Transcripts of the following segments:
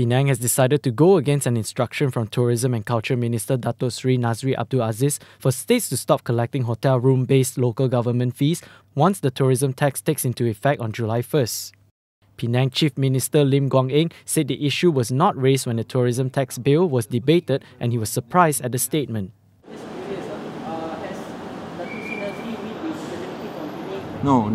Penang has decided to go against an instruction from Tourism and Culture Minister Datuk Seri Nazri Abdul Aziz for states to stop collecting hotel room-based local government fees once the tourism tax takes into effect on July 1st. Penang Chief Minister Lim Guan Eng said the issue was not raised when the tourism tax bill was debated, and he was surprised at the statement. No.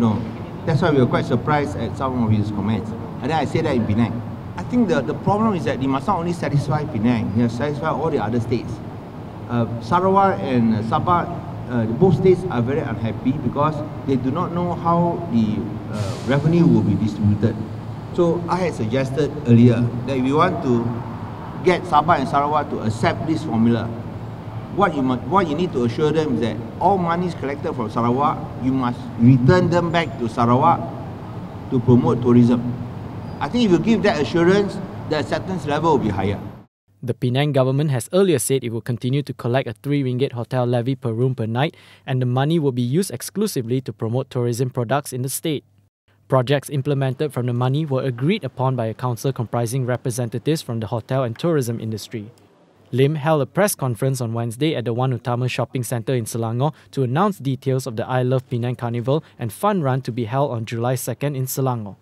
That's why we were quite surprised at some of his comments. And then I said that in Penang. I think the problem is that he must not only satisfy Penang, he has to satisfy all the other states. Sarawak and Sabah, both states are very unhappy because they do not know how the revenue will be distributed. So I had suggested earlier that if you want to get Sabah and Sarawak to accept this formula, what you need to assure them is that all monies collected from Sarawak, you must return them back to Sarawak to promote tourism. I think if you give that assurance, the acceptance level will be higher. The Penang government has earlier said it will continue to collect a RM3 hotel levy per room per night, and the money will be used exclusively to promote tourism products in the state. Projects implemented from the money were agreed upon by a council comprising representatives from the hotel and tourism industry. Lim held a press conference on Wednesday at the Wan Utama Shopping Centre in Selangor to announce details of the I Love Penang Carnival and Fun Run to be held on July 2nd in Selangor.